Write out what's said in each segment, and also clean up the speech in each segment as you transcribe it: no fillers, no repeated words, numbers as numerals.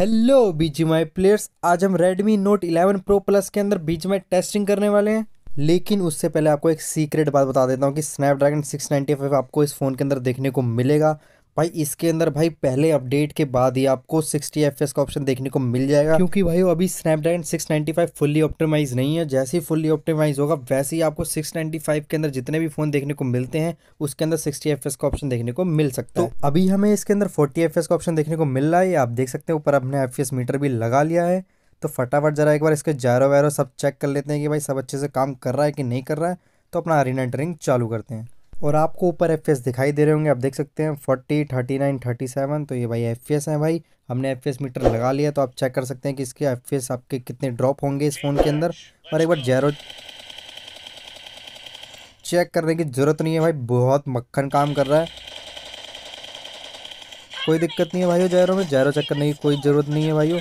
Hello BGMI players, आज हम Redmi Note 11 Pro Plus के अंदर BGMI टेस्टिंग करने वाले हैं। लेकिन उससे पहले आपको एक सीक्रेट बात बता देता हूँ कि Snapdragon 695 आपको इस फ़ोन के अंदर देखने को मिलेगा। भाई इसके अंदर भाई पहले अपडेट के बाद ही आपको 60fps का ऑप्शन देखने को मिल जाएगा, क्योंकि भाई वो अभी Snapdragon 695 फुल्ली ऑप्टिमाइज नहीं है। जैसे ही फुल्ली ऑप्टिमाइज होगा वैसे ही आपको 695 के अंदर जितने भी फ़ोन देखने को मिलते हैं उसके अंदर 60fps का ऑप्शन देखने को मिल सकता है। तो अभी हमें इसके अंदर 40fps का ऑप्शन देखने को मिल रहा है, आप देख सकते हैं। ऊपर हमने fps मीटर भी लगा लिया है। तो फटाफट जरा एक बार इसके जायरो वायरो सब चेक कर लेते हैं कि भाई सब अच्छे से काम कर रहा है कि नहीं कर रहा है। तो अपना अरीना एंटरिंग चालू करते हैं और आपको ऊपर एफ पी एस दिखाई दे रहे होंगे, आप देख सकते हैं 40, 39, 37। तो ये भाई एफ पी एस हैं। भाई हमने एफ पी एस मीटर लगा लिया, तो आप चेक कर सकते हैं कि इसके एफ पी एस आपके कितने ड्रॉप होंगे इस फ़ोन के अंदर। और एक बार जैरो चेक करने की ज़रूरत नहीं है भाई, बहुत मक्खन काम कर रहा है, कोई दिक्कत नहीं है भाई। जैरो में जैरो चेक करने की कोई ज़रूरत नहीं है भाई,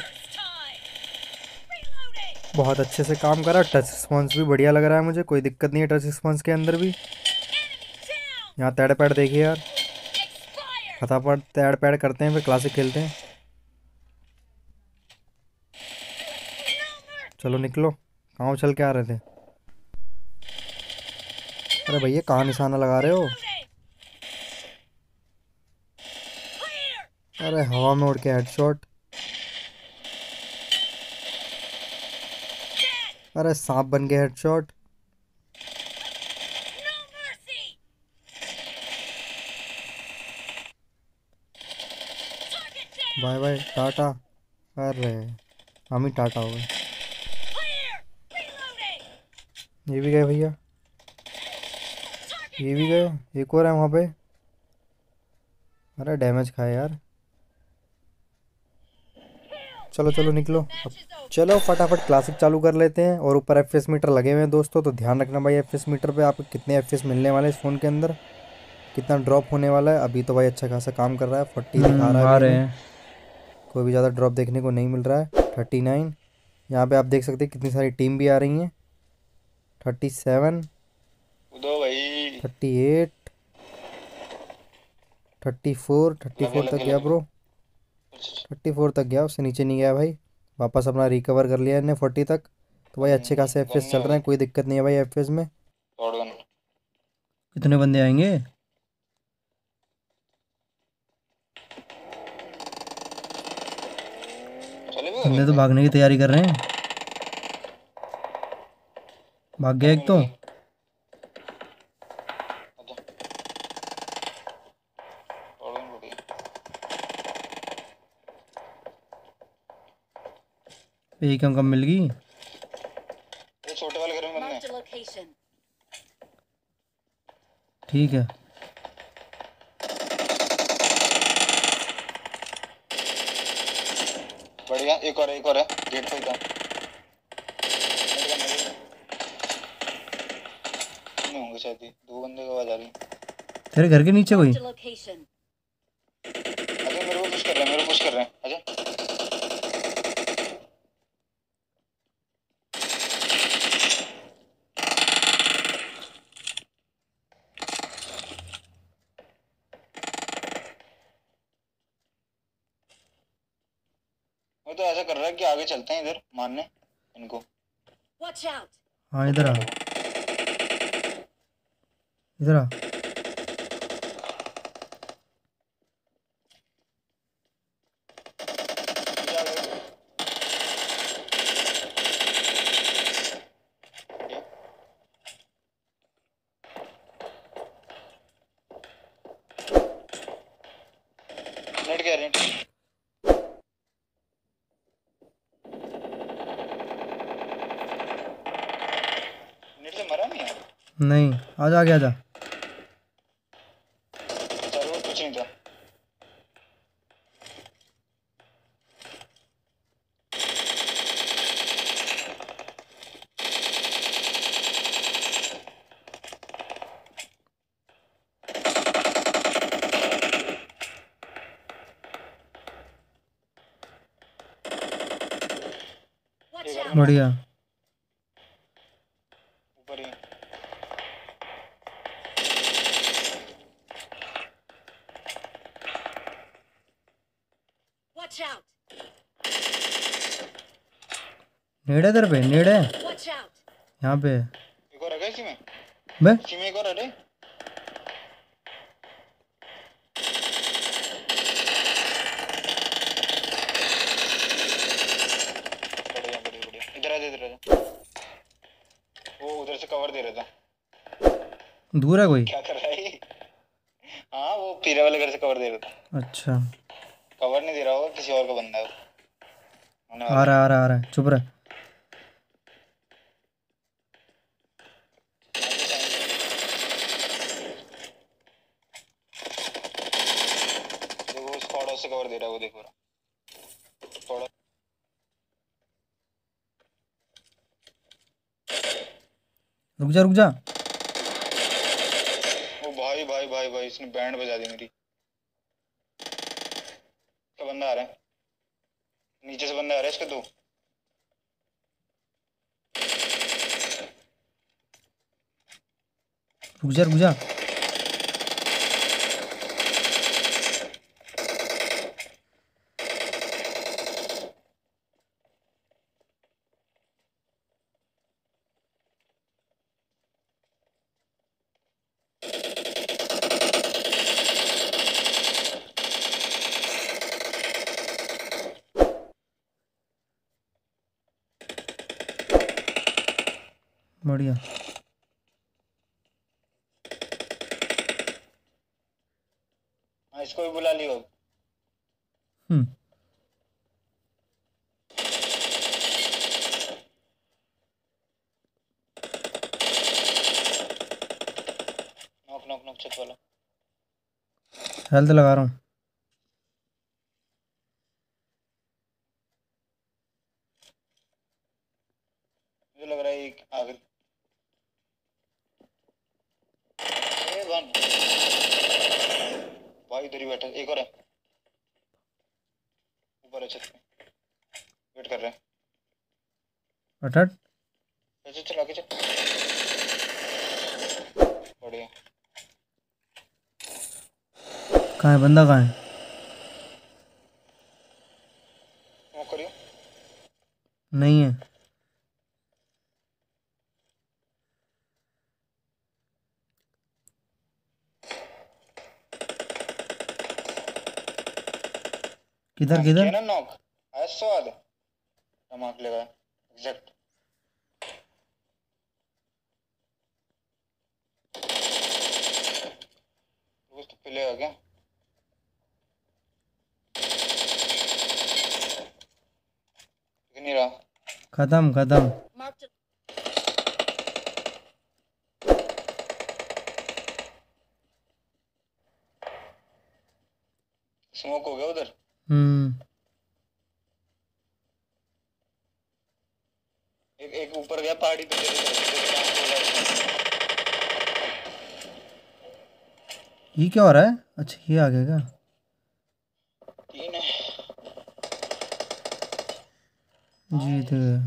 बहुत अच्छे से काम कर रहा है। टच रिस्पॉन्स भी बढ़िया लग रहा है मुझे, कोई दिक्कत नहीं है टच रिस्पॉन्स के अंदर भी। यहाँ तैड़ पैड देखिए यार, फटाफट तैड़ पैड करते हैं फिर क्लासिक खेलते हैं। चलो निकलो, कहाँ उछल के आ रहे थे? अरे भैया कहाँ निशाना लगा रहे हो? अरे हवा में उड़ के हेडशॉट। अरे सांप बन के हेडशॉट। Bye bye Tata. अरे हम ही टाटा हो गए। ये भी गए भैया, ये भी गए, एक और है वहाँ पे। अरे डैमेज खाए यार। चलो चलो निकलो, चलो फटाफट क्लासिक चालू कर लेते हैं। और ऊपर एफ एस मीटर लगे हुए हैं दोस्तों, तो ध्यान रखना भाई एफ एस मीटर पे आपको कितने एफ एस मिलने वाले हैं इस फ़ोन के अंदर, कितना ड्रॉप होने वाला है। अभी तो भाई अच्छा खासा काम कर रहा है, 40 दिखा रहा है, कोई भी ज़्यादा ड्रॉप देखने को नहीं मिल रहा है। 39 यहाँ पे आप देख सकते हैं कितनी सारी टीम भी आ रही हैं। 37 भाई, 38, 34, 34 तक गया ब्रो, 34 तक गया, उससे नीचे नहीं गया भाई। वापस अपना रिकवर कर लिया इन्हें 40 तक। तो भाई अच्छे खासे एफ एस चल रहे हैं, कोई दिक्कत नहीं है भाई एफ एस में। कितने बंदे आएंगे? बंदे तो भागने की तैयारी कर रहे हैं। भाग गया एक तो। यही कम मिल गई। ठीक है, बढ़िया। एक और है गेट पे था। नहीं होंगे शायद, दो बंदे की आवाज आ रही है। तेरे घर के नीचे कोई? अरे मेरे को पुश कर रहे हैं, मेरे को पुश कर रहे हैं। वो तो ऐसा कर रहा है कि आगे चलते हैं इधर मारने इनको। हाँ इधर आ, इधर आ। नेट क्या रेंट नहीं। आजा आगे आजा, कुछ नहीं था। बढ़िया, नेड़े तेरे पे नेड़े यहाँ पे उधर से कवर दे रहा था। दूर है कोई क्या कर रहा है? हाँ वो पीरे वाले घर से कवर दे रहा था। अच्छा कवर नहीं दे रहा होगा, किसी और का बंदा है। आ रहा चुप रहा। देखो स्क्वाड से कवर दे रहा है वो, देखो थोड़ा रुक जा। ओ भाई इसने बैंड बजा दी मेरी। तो बंदा आ रहा है नीचे से, बंदा आ रहा है इसके दो। रुक जा बढ़िया। इसको भी बुला लियो। नॉक छत वाला हेल्थ लगा रहा हूँ। मुझे लग रहा है एक आगे भाई इधर ही बैठा। एक और है ऊपर छत पे, वेट कर रहा है। चल आगे चल। बढ़िया। कहाँ है बंदा? कहाँ है? नहीं है। किधर ना नॉक आया स्वाद नमक लगा एग्जैक्ट। वो तो पहले आ गया। नहीं रहा खत्म। स्मोक हो गया उधर। एक ऊपर गया पहाड़ी पे। ये क्या हो रहा है? अच्छा ये आ गया क्या? तीन है जीत गए।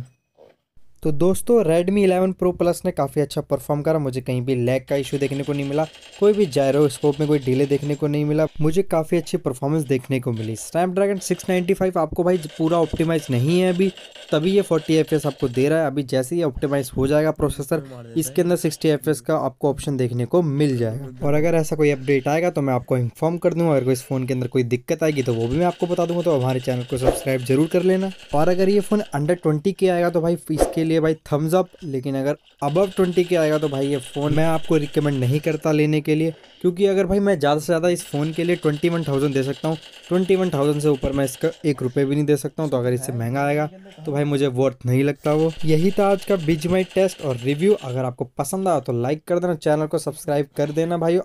तो दोस्तों Redmi 11 Pro Plus ने काफ़ी अच्छा परफॉर्म करा। मुझे कहीं भी लैग का इशू देखने को नहीं मिला, कोई भी जायरोस्कोप में कोई डिले देखने को नहीं मिला, मुझे काफ़ी अच्छी परफॉर्मेंस देखने को मिली। Snapdragon 695 आपको भाई पूरा ऑप्टिमाइज नहीं है अभी, तभी ये 40 FPS आपको दे रहा है। अभी जैसे ही ऑप्टिमाइज हो जाएगा प्रोसेसर, इसके अंदर 60 FPS का आपको ऑप्शन देखने को मिल जाएगा। और अगर ऐसा कोई अपडेट आएगा तो मैं आपको इन्फॉर्म कर दूँगा। अगर इस फ़ोन के अंदर कोई दिक्कत आएगी तो वो भी मैं आपको बता दूँगा। तो हमारे चैनल को सब्सक्राइब जरूर कर लेना। और अगर ये फ़ोन अंडर 20K आएगा तो भाई इसके ये भाई थम्स अप, लेकिन अगर अबव 20K आएगा तो भाई ये फ़ोन मैं आपको रिकमेंड नहीं करता लेने के लिए, क्योंकि अगर भाई मैं ज़्यादा से ज़्यादा इस फ़ोन के लिए 21,000 दे सकता हूँ। 21,000 से ऊपर मैं इसका ₹1 भी नहीं दे सकता हूँ। तो अगर इससे महंगा आएगा तो भाई मुझे वर्थ नहीं लगता वो। यही था आज का BGMI टेस्ट और रिव्यू। अगर आपको पसंद आया तो लाइक कर देना, चैनल को सब्सक्राइब कर देना भाई।